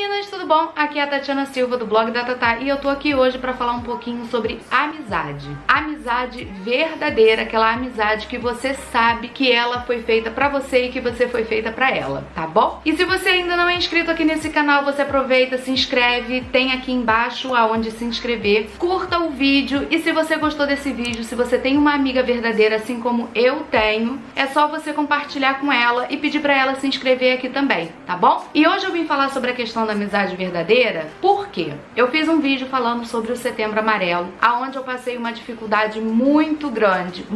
meninas, tudo bom? Aqui é a Tatiana Silva do blog da Tatá e eu tô aqui hoje pra falar um pouquinho sobre amizade. Amizade verdadeira, aquela amizade que você sabe que ela foi feita pra você e que você foi feita pra ela, tá bom? E se você ainda não é inscrito aqui nesse canal, você aproveita, se inscreve, tem aqui embaixo aonde se inscrever, curta o vídeo e se você gostou desse vídeo, se você tem uma amiga verdadeira assim como eu tenho, é só você compartilhar com ela e pedir pra ela se inscrever aqui também, tá bom? E hoje eu vim falar sobre a questão da amizade verdadeira, porque eu fiz um vídeo falando sobre o Setembro Amarelo, aonde eu passei uma dificuldade muito grande,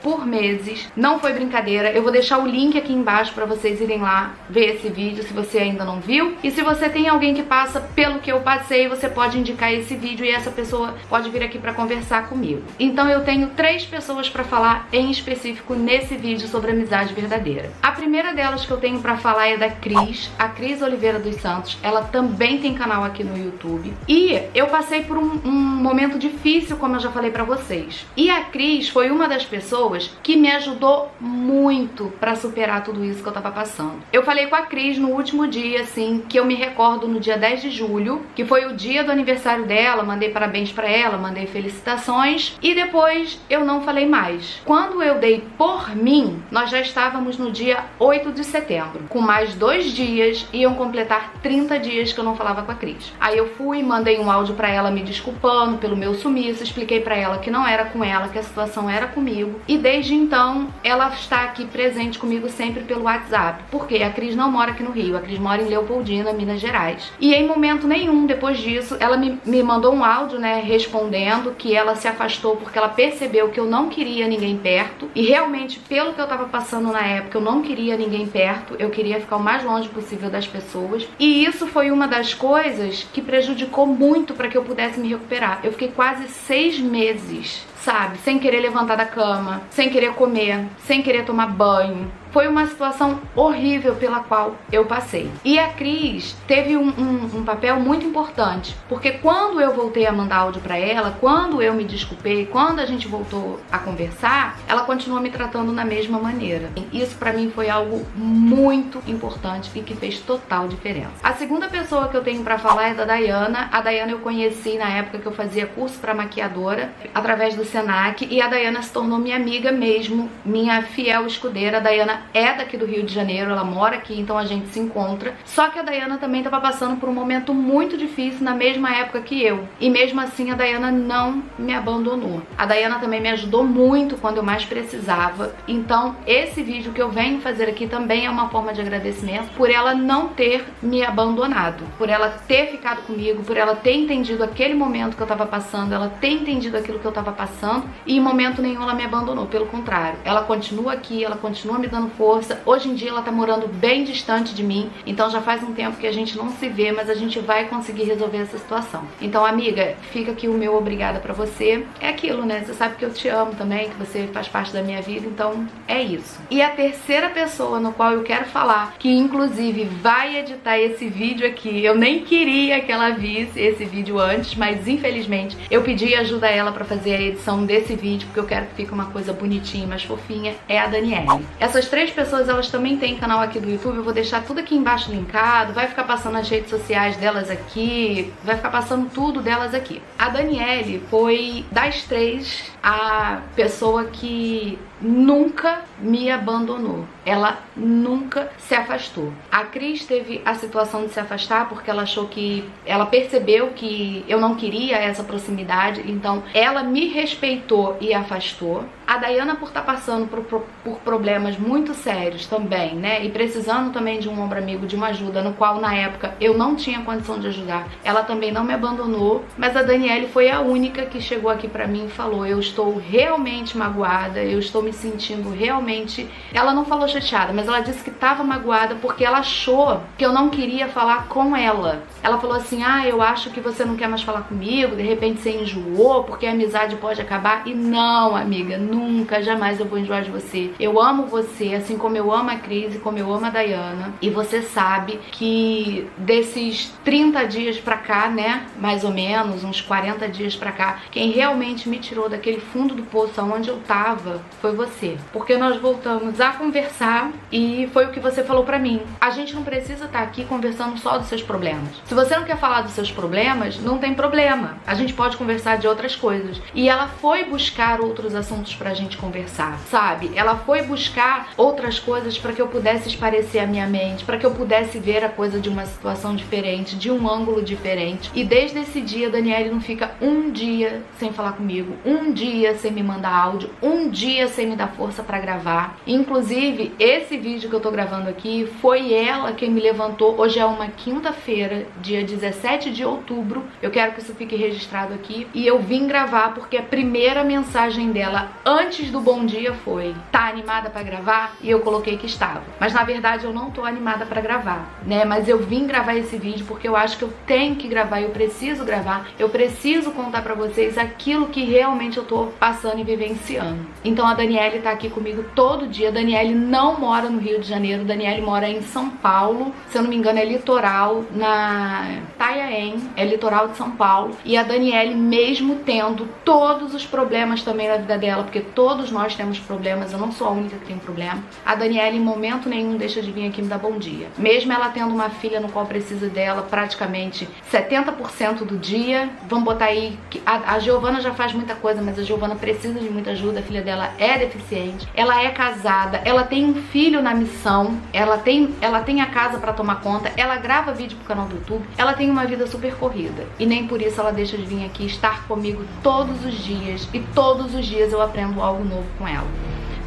por meses. Não foi brincadeira, eu vou deixar o link aqui embaixo pra vocês irem lá ver esse vídeo, se você ainda não viu. E se você tem alguém que passa pelo que eu passei, você pode indicar esse vídeo e essa pessoa pode vir aqui pra conversar comigo. Então eu tenho três pessoas pra falar em específico nesse vídeo sobre amizade verdadeira. A primeira delas que eu tenho pra falar é da Cris, a Cris Oliveira dos Santos. Ela também tem canal aqui no YouTube. E eu passei por um momento difícil, como eu já falei pra vocês. E a Cris foi uma das pessoas que me ajudou muito pra superar tudo isso que eu tava passando. Eu falei com a Cris no último dia, assim, que eu me recordo, no dia 10 de julho, que foi o dia do aniversário dela, mandei parabéns pra ela, mandei felicitações, e depois eu não falei mais. Quando eu dei por mim, nós já estávamos no dia 8 de setembro. Com mais 2 dias, iam completar 30 dias que eu não falava com a Cris. Aí eu fui, mandei um áudio pra ela me desculpando pelo meu sumiço, expliquei pra ela que não era com ela, que a situação era comigo. E desde então, ela está aqui presente comigo sempre pelo WhatsApp. Porque a Cris não mora aqui no Rio, a Cris mora em Leopoldina, Minas Gerais. E em momento nenhum, depois disso, ela me mandou um áudio, né, respondendo que ela se afastou porque ela percebeu que eu não queria ninguém perto. E realmente, pelo que eu tava passando na época, eu não queria ninguém perto, eu queria ficar o mais longe possível das pessoas. E isso foi uma das coisas que prejudicou muito para que eu pudesse me recuperar. Eu fiquei quase 6 meses, sabe, sem querer levantar da cama, sem querer comer, sem querer tomar banho. Foi uma situação horrível pela qual eu passei. E a Cris teve um papel muito importante, porque quando eu voltei a mandar áudio pra ela, quando eu me desculpei, quando a gente voltou a conversar, ela continuou me tratando na mesma maneira. Isso pra mim foi algo muito importante e que fez total diferença. A segunda pessoa que eu tenho pra falar é da Daiana. A Daiana eu conheci na época que eu fazia curso pra maquiadora, através do Senac, e a Daiana se tornou minha amiga mesmo, minha fiel escudeira. A Daiana é daqui do Rio de Janeiro, ela mora aqui, então a gente se encontra. Só que a Daiana também estava passando por um momento muito difícil na mesma época que eu. E mesmo assim a Daiana não me abandonou. A Daiana também me ajudou muito quando eu mais precisava. Então esse vídeo que eu venho fazer aqui também é uma forma de agradecimento por ela não ter me abandonado, por ela ter ficado comigo, por ela ter entendido aquele momento que eu estava passando, ela ter entendido aquilo que eu estava passando e em momento nenhum ela me abandonou. Pelo contrário, ela continua aqui, ela continua me dando força. Hoje em dia ela tá morando bem distante de mim, então já faz um tempo que a gente não se vê, mas a gente vai conseguir resolver essa situação. Então, amiga, fica aqui o meu obrigada pra você. É aquilo, né? Você sabe que eu te amo também, que você faz parte da minha vida, então é isso. E a terceira pessoa no qual eu quero falar, que inclusive vai editar esse vídeo aqui, eu nem queria que ela visse esse vídeo antes, mas infelizmente eu pedi ajuda a ela pra fazer a edição desse vídeo, porque eu quero que fique uma coisa bonitinha, mais fofinha, é a Daniele. Essas três pessoas, elas também têm canal aqui do YouTube, eu vou deixar tudo aqui embaixo linkado, vai ficar passando as redes sociais delas aqui, vai ficar passando tudo delas aqui. A Daniele foi, das três, a pessoa que nunca me abandonou. Ela nunca se afastou. A Cris teve a situação de se afastar porque ela achou que... ela percebeu que eu não queria essa proximidade, então ela me respeitou e afastou. A Daiana, por estar passando por problemas muito sérios também, né? E precisando também de um ombro amigo, de uma ajuda, no qual na época eu não tinha condição de ajudar. Ela também não me abandonou, mas a Daniele foi a única que chegou aqui pra mim e falou: eu estou realmente magoada, eu estou me sentindo realmente... Ela não falou chateada, mas ela disse que estava magoada porque ela achou que eu não queria falar com ela. Ela falou assim: ah, eu acho que você não quer mais falar comigo, de repente você enjoou, porque a amizade pode acabar. E não, amiga, nunca. nunca, jamais eu vou enjoar de você. Eu amo você, assim como eu amo a Cris, como eu amo a Daiana. E você sabe que desses 30 dias pra cá, né, mais ou menos, uns 40 dias pra cá, quem realmente me tirou daquele fundo do poço aonde eu tava foi você. Porque nós voltamos a conversar e foi o que você falou pra mim. A gente não precisa estar aqui conversando só dos seus problemas. Se você não quer falar dos seus problemas, não tem problema. A gente pode conversar de outras coisas. E ela foi buscar outros assuntos pra gente conversar, sabe? Ela foi buscar outras coisas pra que eu pudesse esparecer a minha mente, pra que eu pudesse ver a coisa de uma situação diferente, de um ângulo diferente. E desde esse dia, a Daniele não fica um dia sem falar comigo, um dia sem me mandar áudio, um dia sem me dar força pra gravar. Inclusive, esse vídeo que eu tô gravando aqui foi ela quem me levantou. Hoje é uma quinta-feira, dia 17 de outubro. Eu quero que isso fique registrado aqui. E eu vim gravar porque a primeira mensagem dela antes do bom dia foi: tá animada pra gravar? E eu coloquei que estava. Mas na verdade eu não tô animada pra gravar, né? Mas eu vim gravar esse vídeo porque eu acho que eu tenho que gravar, eu preciso gravar, eu preciso contar pra vocês aquilo que realmente eu tô passando e vivenciando. Então a Daniele tá aqui comigo todo dia. A Daniele não mora no Rio de Janeiro, a Daniele mora em São Paulo, se eu não me engano é litoral, na Taiaém, é litoral de São Paulo. E a Daniele, mesmo tendo todos os problemas também na vida dela, porque todos nós temos problemas, eu não sou a única que tem problema, a Daniele em momento nenhum deixa de vir aqui me dar bom dia. Mesmo ela tendo uma filha no qual precisa dela praticamente 70% do dia, vamos botar aí, a Giovana já faz muita coisa, mas a Giovana precisa de muita ajuda, a filha dela é deficiente, ela é casada, ela tem um filho na missão, ela tem a casa pra tomar conta, ela grava vídeo pro canal do YouTube, ela tem uma vida super corrida. E nem por isso ela deixa de vir aqui estar comigo todos os dias, e todos os dias eu aprendo algo novo com ela.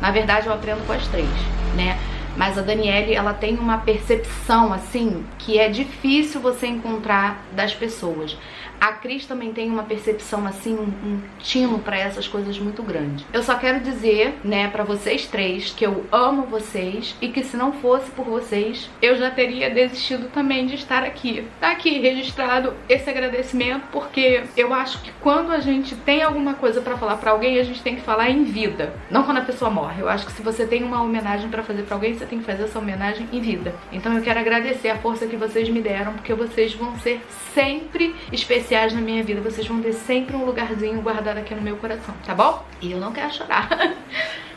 Na verdade eu aprendo com as três, né? Mas a Daniele, ela tem uma percepção, assim, que é difícil você encontrar das pessoas. A Cris também tem uma percepção, assim, um tino pra essas coisas muito grande. Eu só quero dizer, né, pra vocês três, que eu amo vocês e que se não fosse por vocês, eu já teria desistido também de estar aqui. Tá aqui registrado esse agradecimento, porque eu acho que quando a gente tem alguma coisa pra falar pra alguém, a gente tem que falar em vida, não quando a pessoa morre. Eu acho que se você tem uma homenagem pra fazer pra alguém, você tem que fazer essa homenagem em vida. Então eu quero agradecer a força que vocês me deram, porque vocês vão ser sempre especiais na minha vida. Vocês vão ter sempre um lugarzinho guardado aqui no meu coração, tá bom? E eu não quero chorar.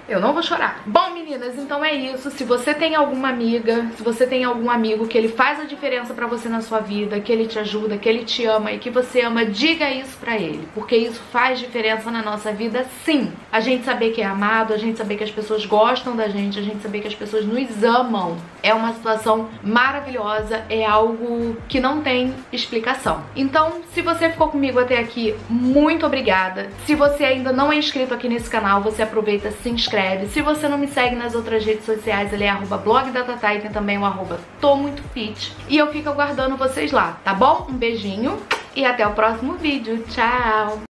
Eu não vou chorar. Bom, meninas, então é isso. Se você tem alguma amiga, se você tem algum amigo que ele faz a diferença pra você na sua vida, que ele te ajuda, que ele te ama e que você ama, diga isso pra ele, porque isso faz diferença na nossa vida, sim. A gente saber que é amado, a gente saber que as pessoas gostam da gente, a gente saber que as pessoas nos amam, é uma situação maravilhosa, é algo que não tem explicação. Então, se você ficou comigo até aqui, muito obrigada. Se você ainda não é inscrito aqui nesse canal, você aproveita, se inscreve. Se você não me segue nas outras redes sociais, ele é @blogdatata e tem também o @tomuitofit. E eu fico aguardando vocês lá, tá bom? Um beijinho e até o próximo vídeo. Tchau!